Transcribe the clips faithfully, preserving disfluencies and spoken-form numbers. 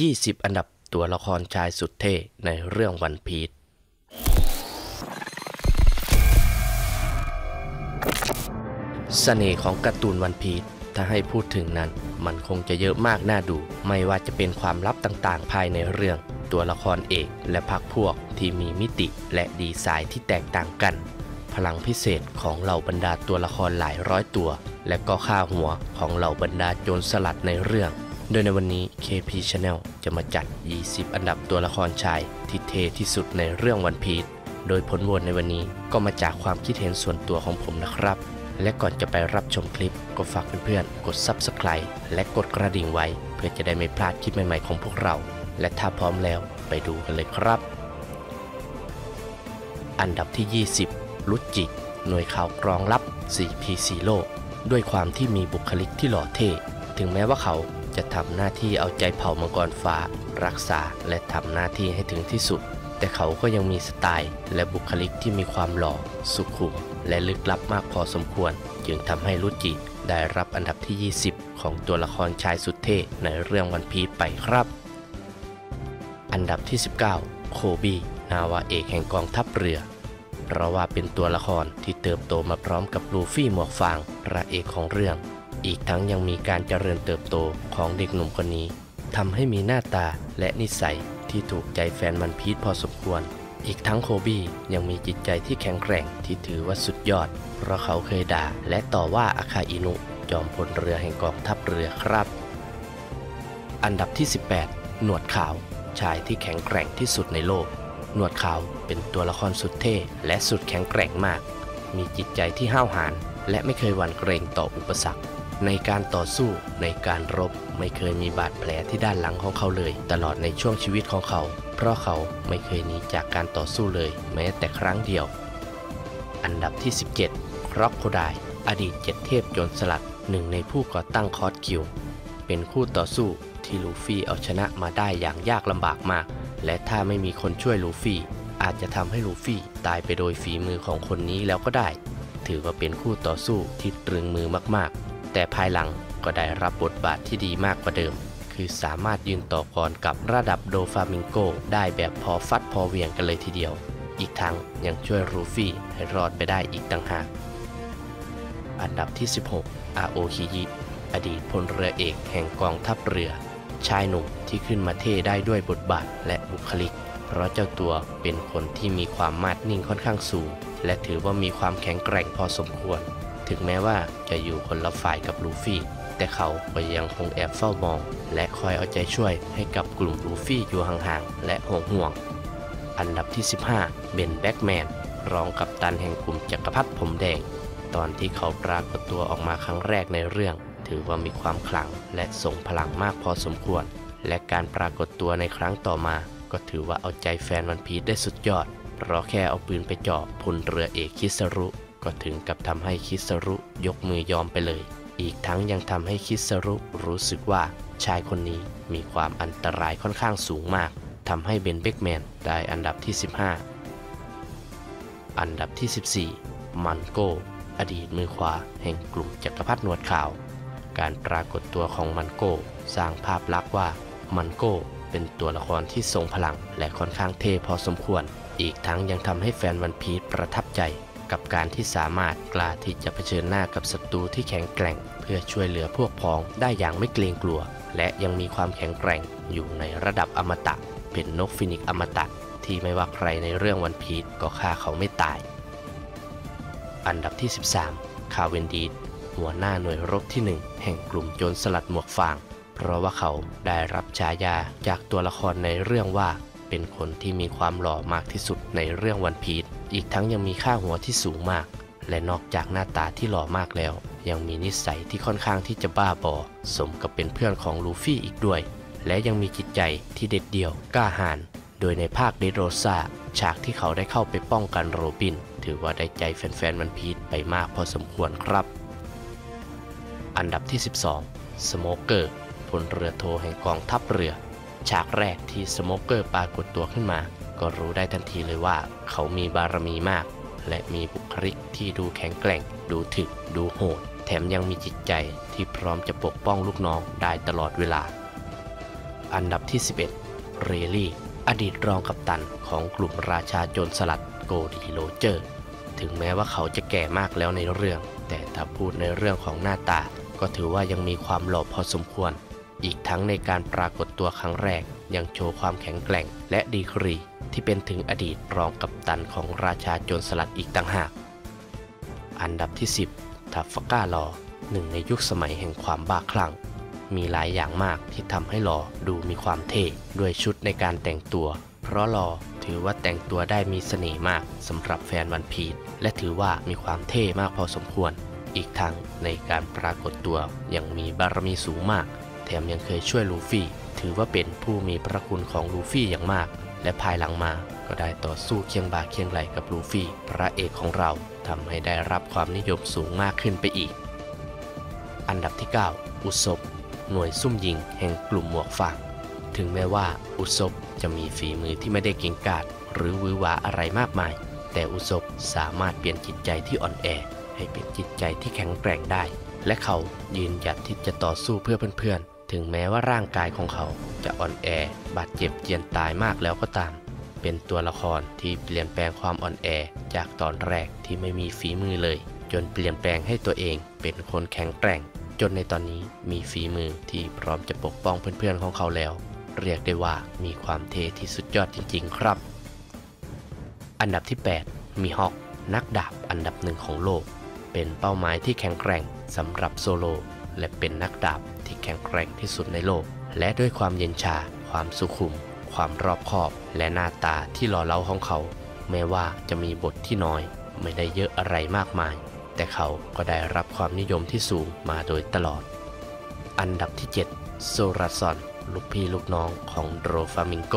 ยี่สิบ อันดับตัวละครชายสุดเท่ในเรื่องวันพีซเสน่ห์ของการ์ตูนวันพีซถ้าให้พูดถึงนั้นมันคงจะเยอะมากน่าดูไม่ว่าจะเป็นความลับต่างๆภายในเรื่องตัวละครเอกและพรรคพวกที่มีมิติและดีไซน์ที่แตกต่างกันพลังพิเศษของเหล่าบรรดาตัวละครหลายร้อยตัวและก็ค่าหัวของเหล่าบรรดาโจรสลัดในเรื่องโดยในวันนี้ เค พี Channel จะมาจัด ยี่สิบ อันดับตัวละครชายที่เท่ที่สุดในเรื่องวันพีซโดยผลโหวตในวันนี้ก็มาจากความคิดเห็นส่วนตัวของผมนะครับและก่อนจะไปรับชมคลิปก็ฝากเพื่อนๆกด Subscribe และกดกระดิ่งไว้เพื่อจะได้ไม่พลาดคลิปใหม่ๆของพวกเราและถ้าพร้อมแล้วไปดูกันเลยครับอันดับที่ ยี่สิบ รุจิหน่วยข่าวกรองลับ ซี พี โร่ ด้วยความที่มีบุคลิกที่หล่อเท่ถึงแม้ว่าเขาจะทำหน้าที่เอาใจเผ่ามังกรฟ้ารักษาและทำหน้าที่ให้ถึงที่สุดแต่เขาก็ยังมีสไตล์และบุคลิกที่มีความหล่อสุขุมและลึกลับมากพอสมควรจึงทำให้รุจิได้รับอันดับที่ ยี่สิบ ของตัวละครชายสุดเท่ในเรื่องวันพีซไปครับอันดับที่ สิบเก้า โคบี้นาวาเอกแห่งกองทัพเรือเพราะว่าเป็นตัวละครที่เติบโตมาพร้อมกับลูฟี่หมวกฟางพระเอกของเรื่องอีกทั้งยังมีการเจริญเติบโตของเด็กหนุ่มคนนี้ทำให้มีหน้าตาและนิสัยที่ถูกใจแฟนวันพีซพอสมควรอีกทั้งโคบี้ยังมีจิตใจที่แข็งแกร่งที่ถือว่าสุดยอดเพราะเขาเคยด่าและต่อว่าอาคาอินุจอมพลเรือแห่งกองทัพเรือครับอันดับที่ สิบแปด หนวดขาวชายที่แข็งแกร่งที่สุดในโลกหนวดขาวเป็นตัวละครสุดเท่และสุดแข็งแกร่งมากมีจิตใจที่ห้าวหาญและไม่เคยหวั่นเกรงต่ออุปสรรคในการต่อสู้ในการรบไม่เคยมีบาดแผลที่ด้านหลังของเขาเลยตลอดในช่วงชีวิตของเขาเพราะเขาไม่เคยหนีจากการต่อสู้เลยแม้แต่ครั้งเดียวอันดับที่ สิบเจ็ด ร็อกโคไดอดีตเจ็ดเทพโจรสลัดหนึ่งในผู้ก่อตั้งคอร์สคิวเป็นคู่ต่อสู้ที่ลูฟี่เอาชนะมาได้อย่างยากลำบากมากและถ้าไม่มีคนช่วยลูฟี่อาจจะทำให้ลูฟี่ตายไปโดยฝีมือของคนนี้แล้วก็ได้ถือว่าเป็นคู่ต่อสู้ที่ตรึงมือมากๆแต่ภายหลังก็ได้รับบทบาทที่ดีมากกว่าเดิมคือสามารถยืนต่อกรกับระดับโดฟามิงโกได้แบบพอฟัดพอเหวี่ยงกันเลยทีเดียวอีกทั้งยังช่วยลูฟี่ให้รอดไปได้อีกต่างหากอันดับที่ สิบหก อาโอคิยิอดีตพลเรือเอกแห่งกองทัพเรือชายหนุ่มที่ขึ้นมาเท่ได้ด้วยบทบาทและบุคลิกเพราะเจ้าตัวเป็นคนที่มีความมาดนิ่งค่อนข้างสูงและถือว่ามีความแข็งแกร่งพอสมควรถึงแม้ว่าจะอยู่คนละฝ่ายกับลูฟี่แต่เขาก็ยังคงแอบเฝ้ามองและคอยเอาใจช่วยให้กับกลุ่มลูฟี่อยู่ห่างๆและห่วงๆอันดับที่ สิบห้า เบน แบ็กแมนรองกัปตันแห่งกลุ่มจักรพรรดิผมแดงตอนที่เขาปรากฏตัวออกมาครั้งแรกในเรื่องถือว่ามีความขลังและทรงพลังมากพอสมควรและการปรากฏตัวในครั้งต่อมาก็ถือว่าเอาใจแฟนวันพีซได้สุดยอดเพราะแค่เอาปืนไปจ่อพลเรือเอกคิสรุก็ถึงกับทำให้คิสรุยกมือยอมไปเลยอีกทั้งยังทำให้คิสรุรู้สึกว่าชายคนนี้มีความอันตรายค่อนข้างสูงมากทำให้เบน แบ็กแมนได้อันดับที่ สิบห้า อันดับที่ สิบสี่ มันโกอดีตมือขวาแห่งกลุ่มจักรพรรดิหนวดขาวการปรากฏตัวของมันโกสร้างภาพลักษณ์ว่ามันโกเป็นตัวละครที่ทรงพลังและค่อนข้างเท่พอสมควรอีกทั้งยังทำให้แฟนวันพีซประทับใจกับการที่สามารถกล้าที่จะเผชิญหน้ากับศัตรูที่แข็งแกร่งเพื่อช่วยเหลือพวกพ้องได้อย่างไม่เกรงกลัวและยังมีความแข็งแกร่งอยู่ในระดับอมตะเป็นนกฟินิกซ์อมตะที่ไม่ว่าใครในเรื่องวันพีซก็ฆ่าเขาไม่ตายอันดับที่ สิบสาม คาเวนดิชหัวหน้าหน่วยรบที่หนึ่งแห่งกลุ่มโจรสลัดหมวกฟางเพราะว่าเขาได้รับฉายาจากตัวละครในเรื่องว่าเป็นคนที่มีความหล่อมากที่สุดในเรื่องวันพีซอีกทั้งยังมีค่าหัวที่สูงมากและนอกจากหน้าตาที่หล่อมากแล้วยังมีนิสัยที่ค่อนข้างที่จะบ้าบอสมกับเป็นเพื่อนของลูฟี่อีกด้วยและยังมีจิตใจที่เด็ดเดี่ยวกล้าหาญโดยในภาคเดดโรซ่าฉากที่เขาได้เข้าไปป้องกันโรบินถือว่าได้ใจแฟนๆวันพีซไปมากพอสมควรครับอันดับที่ สิบสอง สโมเกอร์พลเรือโทแห่งกองทัพเรือฉากแรกที่สโมเกอร์ปรากฏตัวขึ้นมาก็รู้ได้ทันทีเลยว่าเขามีบารมีมากและมีบุคลิกที่ดูแข็งแกร่งดูถึกดูโหดแถมยังมีจิตใจที่พร้อมจะปกป้องลูกน้องได้ตลอดเวลา อันดับที่สิบเอ็ดเรลลี่อดีตรองกัปตันของกลุ่มราชาโจรสลัดโกดีโรเจอร์ถึงแม้ว่าเขาจะแก่มากแล้วในเรื่องแต่ถ้าพูดในเรื่องของหน้าตาก็ถือว่ายังมีความหล่อพอสมควรอีกทั้งในการปรากฏตัวครั้งแรกยังโชว์ความแข็งแกร่งและดีกรีที่เป็นถึงอดีตรองกัปตันของราชาโจรสลัดอีกต่างหากอันดับที่สิบทัฟฟาก้าลอหนึ่งในยุคสมัยแห่งความบ้าคลั่งมีหลายอย่างมากที่ทำให้ลอดูมีความเท่ด้วยชุดในการแต่งตัวเพราะลอถือว่าแต่งตัวได้มีเสน่ห์มากสำหรับแฟนวันพีซและถือว่ามีความเท่มากพอสมควรอีกทั้งในการปรากฏตัวยังมีบารมีสูงมากแถมยังเคยช่วยลูฟี่ถือว่าเป็นผู้มีพระคุณของลูฟี่อย่างมากและภายหลังมาก็ได้ต่อสู้เคียงบ่าเคียงไหลกับลูฟี่พระเอกของเราทำให้ได้รับความนิยมสูงมากขึ้นไปอีกอันดับที่เก้าอุซบหน่วยซุ่มยิงแห่งกลุ่มหมวกฟางถึงแม้ว่าอุซบจะมีฝีมือที่ไม่ได้เก่งกาจหรือวือหวาอะไรมากมายแต่อุซบสามารถเปลี่ยนจิตใจที่อ่อนแอให้เป็นจิตใจที่แข็งแกร่งได้และเขายืนหยัดที่จะต่อสู้เพื่อเพื่อนๆถึงแม้ว่าร่างกายของเขาจะอ่อนแอบาดเจ็บเจียนตายมากแล้วก็ตามเป็นตัวละครที่เปลี่ยนแปลงความอ่อนแอจากตอนแรกที่ไม่มีฝีมือเลยจนเปลี่ยนแปลงให้ตัวเองเป็นคนแข็งแกร่งจนในตอนนี้มีฝีมือที่พร้อมจะปกป้องเพื่อนๆของเขาแล้วเรียกได้ว่ามีความเท่ที่สุดยอดจริงๆครับอันดับที่แปดมีฮอคนักดาบอันดับหนึ่งของโลกเป็นเป้าหมายที่แข็งแกร่งสำหรับโซโลและเป็นนักดาบที่แข็งแกร่งที่สุดในโลกและด้วยความเย็นชาความสุขุมความรอบคอบและหน้าตาที่หล่อเหลาของเขาแม้ว่าจะมีบทที่น้อยไม่ได้เยอะอะไรมากมายแต่เขาก็ได้รับความนิยมที่สูงมาโดยตลอดอันดับที่เจ็ดโซราซอนลูกพี่ลูกน้องของโดรฟามิงโก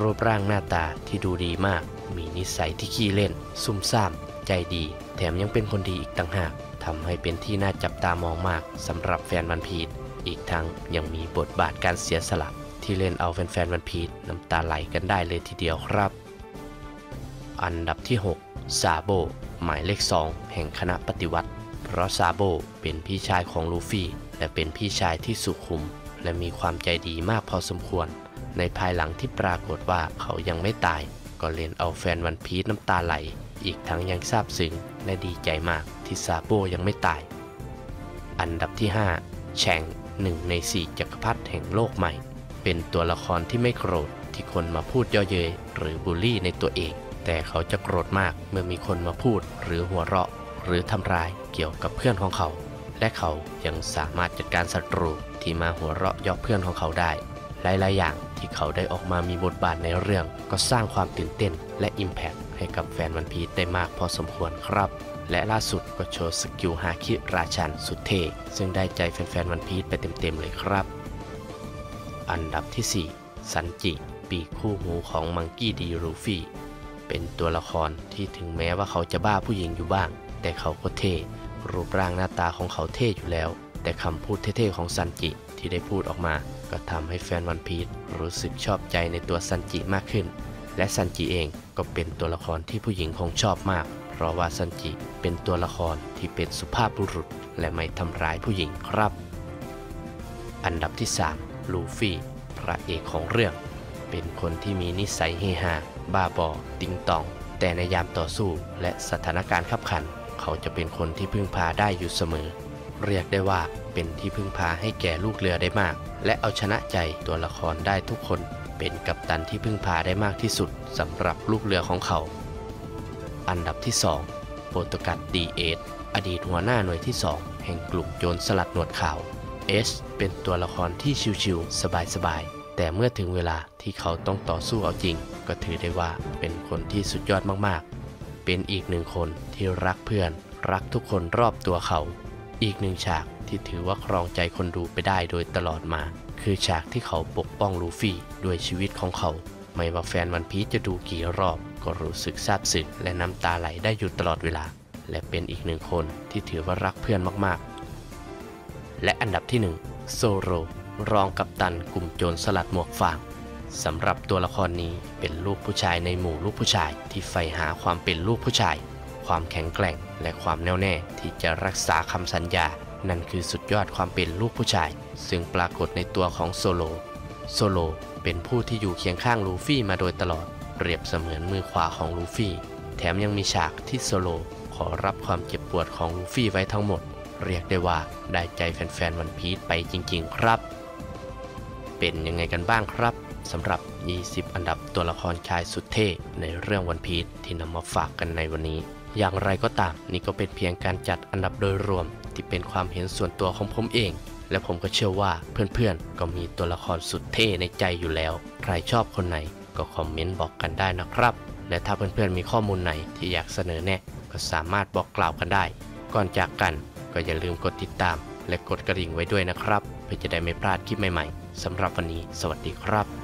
รูปร่างหน้าตาที่ดูดีมากมีนิสัยที่ขี้เล่นซุ่มซ่ามใจดีแถมยังเป็นคนดีอีกต่างหากทำให้เป็นที่น่าจับตามองมากสำหรับแฟนวันพีซอีกทั้งยังมีบทบาทการเสียสละที่เล่นเอาแฟนๆวันพีซน้ำตาไหลกันได้เลยทีเดียวครับอันดับที่หกซาโบหมายเลขสองแห่งคณะปฏิวัติเพราะซาโบเป็นพี่ชายของลูฟี่และเป็นพี่ชายที่สุขุมและมีความใจดีมากพอสมควรในภายหลังที่ปรากฏว่าเขายังไม่ตายก็เล่นเอาแฟนวันพีซน้ำตาไหลอีกทั้งยังซาบซึ้งและดีใจมากที่ซาโบยังไม่ตายอันดับที่ห้าแชงหนึ่งในสี่จักรพรรดิแห่งโลกใหม่เป็นตัวละครที่ไม่โกรธที่คนมาพูดเย่อเย้ยหรือบูลลี่ในตัวเองแต่เขาจะโกรธมากเมื่อมีคนมาพูดหรือหัวเราะหรือทำร้ายเกี่ยวกับเพื่อนของเขาและเขายังสามารถจัดการศัตรูที่มาหัวเราะเยาะเพื่อนของเขาได้หลายๆอย่างที่เขาได้ออกมามีบทบาทในเรื่องก็สร้างความตื่นเต้นและอิมแพคให้กับแฟนวันพีซได้มากพอสมควรครับและล่าสุดก็โชว์สกิลฮาคิราชันสุดเท่ซึ่งได้ใจแฟนๆวันพีซไปเต็มๆเลยครับอันดับที่สี่ซันจิปีคู่หูของมังกี้ดีลูฟี่เป็นตัวละครที่ถึงแม้ว่าเขาจะบ้าผู้หญิงอยู่บ้างแต่เขาก็เท่รูปร่างหน้าตาของเขาเท่อยู่แล้วแต่คำพูดเท่ๆของซันจิที่ได้พูดออกมาก็ทำให้แฟนวันพีซรู้สึกชอบใจในตัวซันจิมากขึ้นและซันจิเองก็เป็นตัวละครที่ผู้หญิงคงชอบมากเพราะว่าซันจิเป็นตัวละครที่เป็นสุภาพบุรุษและไม่ทำร้ายผู้หญิงครับอันดับที่สามลูฟี่พระเอกของเรื่องเป็นคนที่มีนิสัยเฮฮาบ้าบอติงตองแต่ในยามต่อสู้และสถานการณ์ขับขันเขาจะเป็นคนที่พึ่งพาได้อยู่เสมอเรียกได้ว่าเป็นที่พึ่งพาให้แก่ลูกเรือได้มากและเอาชนะใจตัวละครได้ทุกคนเป็นกัปตันที่พึ่งพาได้มากที่สุดสำหรับลูกเรือของเขาอันดับที่สองโปรตุกัสดีเอสอดีตหัวหน้าหน่วยที่สองแห่งกลุ่มโจรสลัดหนวดขาวเอสเป็นตัวละครที่ชิวๆสบายๆแต่เมื่อถึงเวลาที่เขาต้องต่อสู้เอาจริงก็ถือได้ว่าเป็นคนที่สุดยอดมากๆเป็นอีกหนึ่งคนที่รักเพื่อนรักทุกคนรอบตัวเขาอีกหนึ่งฉากที่ถือว่าครองใจคนดูไปได้โดยตลอดมาคือฉากที่เขาปกป้องลูฟี่ด้วยชีวิตของเขาไม่ว่าแฟนวันพีซจะดูกี่รอบก็รู้สึกซาบซึ้งและน้ำตาไหลได้อยู่ตลอดเวลาและเป็นอีกหนึ่งคนที่ถือว่ารักเพื่อนมากๆและอันดับที่หนึ่งโซโรรองกัปตันกลุ่มโจรสลัดหมวกฟางสำหรับตัวละครนี้เป็นลูกผู้ชายในหมู่ลูกผู้ชายที่ใฝ่หาความเป็นลูกผู้ชายความแข็งแกร่งและความแน่วแน่ที่จะรักษาคำสัญญานั่นคือสุดยอดความเป็นลูกผู้ชายซึ่งปรากฏในตัวของโซโล โซโลเป็นผู้ที่อยู่เคียงข้างลูฟี่มาโดยตลอดเปรียบเสมือนมือขวาของลูฟี่แถมยังมีฉากที่โซโลขอรับความเจ็บปวดของลูฟี่ไว้ทั้งหมดเรียกได้ว่าได้ใจแฟนๆวันพีซไปจริงๆครับเป็นยังไงกันบ้างครับสำหรับยี่สิบอันดับตัวละครชายสุดเท่ในเรื่องวันพีซที่นำมาฝากกันในวันนี้อย่างไรก็ตามนี่ก็เป็นเพียงการจัดอันดับโดยรวมที่เป็นความเห็นส่วนตัวของผมเองและผมก็เชื่อว่าเพื่อนๆก็มีตัวละครสุดเท่ในใจอยู่แล้วใครชอบคนไหนก็คอมเมนต์บอกกันได้นะครับและถ้าเพื่อนๆมีข้อมูลไหนที่อยากเสนอแนะก็สามารถบอกกล่าวกันได้ก่อนจากกันก็อย่าลืมกดติดตามและกดกระดิ่งไว้ด้วยนะครับเพื่อจะได้ไม่พลาดคลิปใหม่ๆสำหรับวันนี้สวัสดีครับ